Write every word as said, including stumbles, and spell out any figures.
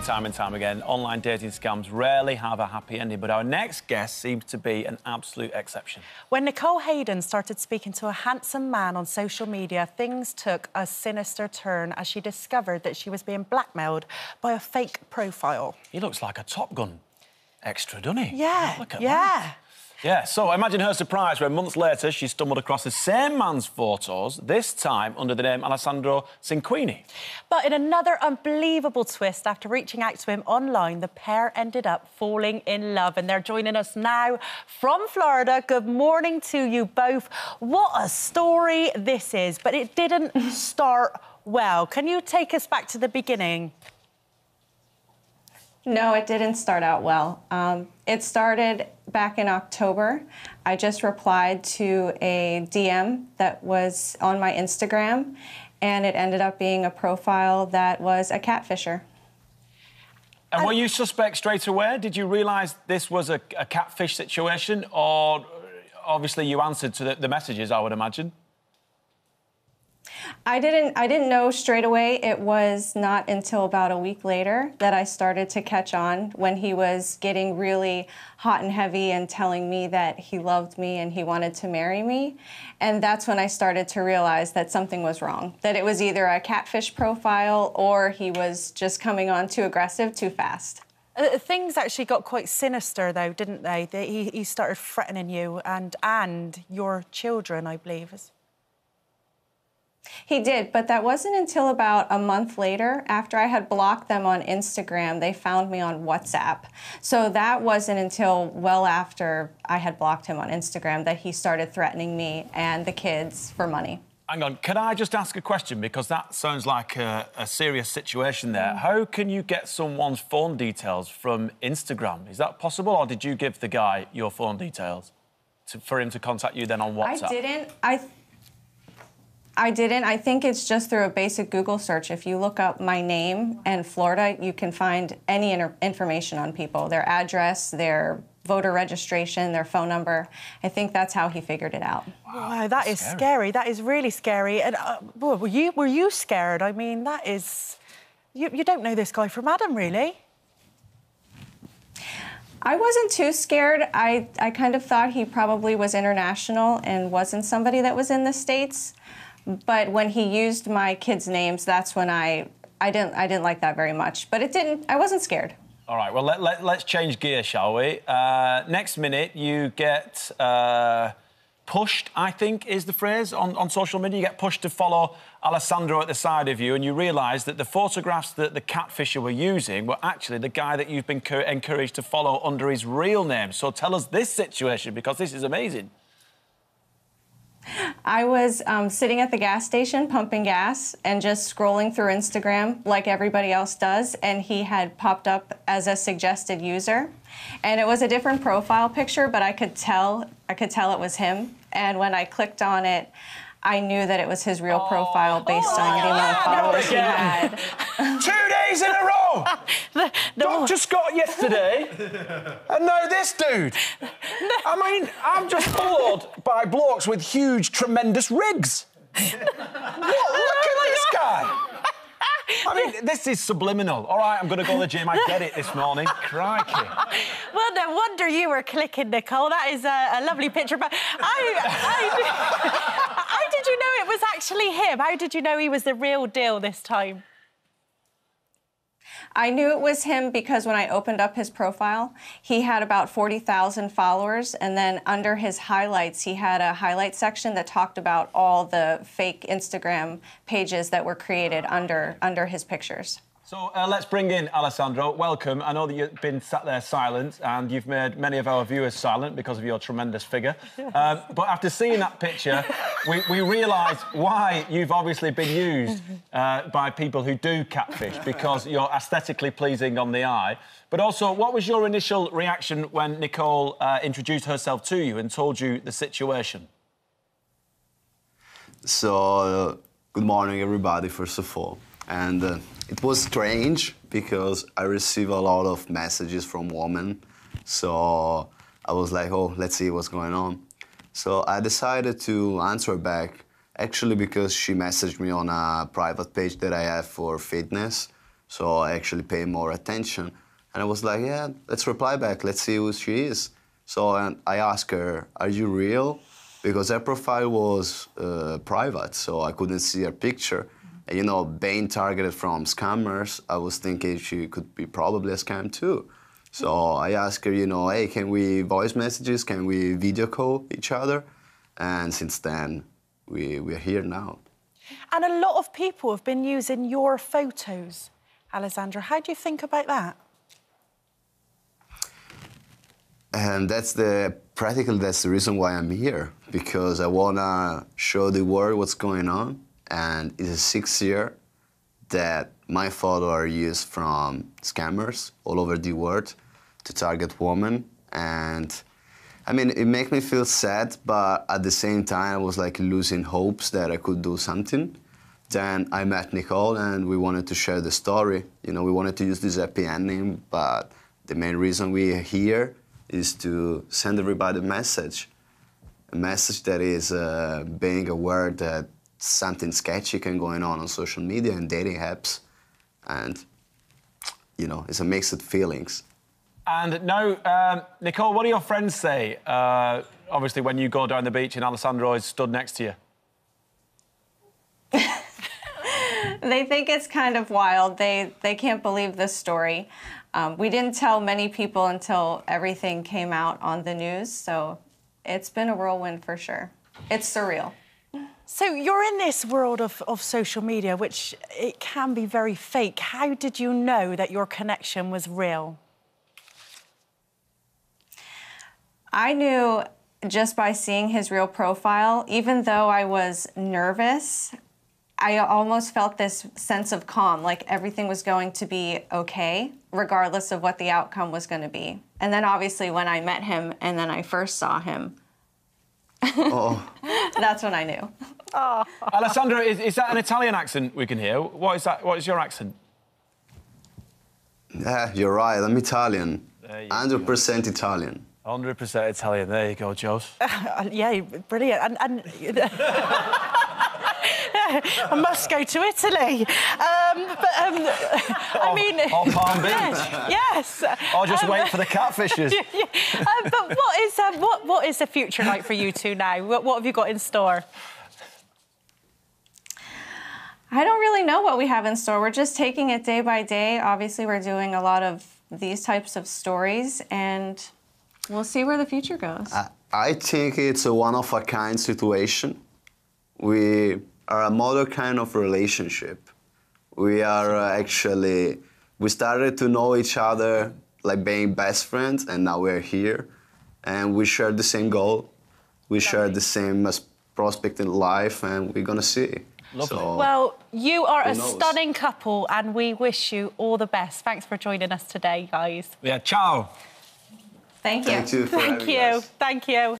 seen time and time again, online dating scams rarely have a happy ending, but our next guest seems to be an absolute exception. When Nicole Hayden started speaking to a handsome man on social media, things took a sinister turn as she discovered that she was being blackmailed by a fake profile. He looks like a Top Gun extra, doesn't he? Yeah, look at yeah. that. Yeah, so imagine her surprise when months later she stumbled across the same man's photos, this time under the name Alessandro Cinquini. But in another unbelievable twist, after reaching out to him online, the pair ended up falling in love, and they're joining us now from Florida. Good morning to you both. What a story this is, but it didn't start well. Can you take us back to the beginning? No, it didn't start out well. Um, it started back in October. I just replied to a D M that was on my Instagram, and it ended up being a profile that was a catfisher. And were you suspect straight away? Did you realise this was a, a catfish situation? Or obviously you answered to the, the messages, I would imagine. I didn't, I didn't know straight away. It was not until about a week later that I started to catch on, when he was getting really hot and heavy and telling me that he loved me and he wanted to marry me. And that's when I started to realize that something was wrong, that it was either a catfish profile or he was just coming on too aggressive, too fast. Uh, things actually got quite sinister, though, didn't they? they he, he started threatening you and, and your children, I believe. He did, but that wasn't until about a month later. After I had blocked them on Instagram, they found me on WhatsApp. So that wasn't until well after I had blocked him on Instagram that he started threatening me and the kids for money. Hang on, can I just ask a question? Because that sounds like a, a serious situation there. Mm. How can you get someone's phone details from Instagram? Is that possible, or did you give the guy your phone details to, for him to contact you then on WhatsApp? I didn't. I... I didn't. I think it's just through a basic Google search. If you look up my name and Florida, you can find any information on people, their address, their voter registration, their phone number. I think that's how he figured it out. Wow, wow that is scary. scary. That is really scary. And uh, were you were you scared? I mean, that is... You, you don't know this guy from Adam, really. I wasn't too scared. I, I kind of thought he probably was international and wasn't somebody that was in the States. But when he used my kids' names, that's when I, I didn't, I didn't like that very much. But it didn't, I wasn't scared. All right, well, let, let, let's change gear, shall we? Uh, next minute, you get uh, pushed, I think is the phrase, on, on social media. You get pushed to follow Alessandro at the side of you, and you realise that the photographs that the catfisher were using were actually the guy that you've been encouraged to follow under his real name. So tell us this situation, because this is amazing. I was um, sitting at the gas station pumping gas and just scrolling through Instagram like everybody else does, and he had popped up as a suggested user. And it was a different profile picture, but I could tell, I could tell it was him. And when I clicked on it, I knew that it was his real oh. profile based oh, on the amount of followers he had. Two days in a row! the, the Doctor Scott yesterday, and now this dude. I mean, I'm just followed by blokes with huge, tremendous rigs. What? Look at this guy! I mean, this is subliminal. All right, I'm going to go to the gym. I get it this morning. Crikey. Well, no wonder you were clicking, Nicole. That is a, a lovely picture. But I... I How did you know it was actually him? How did you know he was the real deal this time? I knew it was him because when I opened up his profile, he had about forty thousand followers, and then under his highlights, he had a highlight section that talked about all the fake Instagram pages that were created under, under his pictures. So uh, let's bring in Alessandro. Welcome. I know that you've been sat there silent, and you've made many of our viewers silent because of your tremendous figure. Yes. Um, but after seeing that picture, we, we realise why you've obviously been used uh, by people who do catfish, because you're aesthetically pleasing on the eye. But also, what was your initial reaction when Nicole uh, introduced herself to you and told you the situation? So, uh, good morning, everybody, first of all. And uh, it was strange because I received a lot of messages from women. So I was like, oh, let's see what's going on. So I decided to answer back, actually, because she messaged me on a private page that I have for fitness. So I actually paid more attention. And I was like, yeah, let's reply back. Let's see who she is. So and I asked her, are you real? Because her profile was uh, private, so I couldn't see her picture. And, you know, being targeted from scammers, I was thinking she could be probably a scam too. So I asked her, you know, hey, can we voice messages? Can we video call each other? And since then, we, we're here now. And a lot of people have been using your photos, Alessandro. How do you think about that? And that's the, practically that's the reason why I'm here, because I wanna show the world what's going on. And it's the sixth year that my photos are used from scammers all over the world to target women. And I mean, it made me feel sad, but at the same time, I was like losing hopes that I could do something. Then I met Nicole and we wanted to share the story. You know, we wanted to use this happy ending, but the main reason we are here is to send everybody a message. A message that is uh, being aware that something sketchy can go on on social media and dating apps. And, you know, it's a mix of feelings. And now, um, Nicole, what do your friends say, uh, obviously, when you go down the beach and Alessandro is stood next to you? They think it's kind of wild. They, they can't believe this story. Um, we didn't tell many people until everything came out on the news, so it's been a whirlwind for sure. It's surreal. So you're in this world of, of social media, which it can be very fake. How did you know that your connection was real? I knew just by seeing his real profile. Even though I was nervous, I almost felt this sense of calm, like everything was going to be okay, regardless of what the outcome was going to be. And then obviously when I met him and then I first saw him, oh. That's when I knew. Oh. Alessandro, is, is that an Italian accent we can hear? What is that? What is your accent? Yeah, you're right. I'm Italian. one hundred percent Italian. one hundred percent Italian. There you go, Joseph. Uh, yeah, brilliant. And, and... I must go to Italy. Um, but um, I mean, or, or Palm Beach. Yes. Or just um, wait for the catfishes. Yeah, yeah. Um, but what is um, what what is the future like for you two now? What, what have you got in store? I don't really know what we have in store. We're just taking it day by day. Obviously, we're doing a lot of these types of stories, and we'll see where the future goes. I, I think it's a one-of-a-kind situation. We are a model kind of relationship. We are uh, actually, we started to know each other like being best friends, and now we're here. And we share the same goal. We Lovely. share the same prospect in life, and we're gonna see. Lovely. So, well, you are a knows? stunning couple, and we wish you all the best. Thanks for joining us today, guys. Yeah, ciao. Thank you. Thank you. For Thank you. Us. Thank you.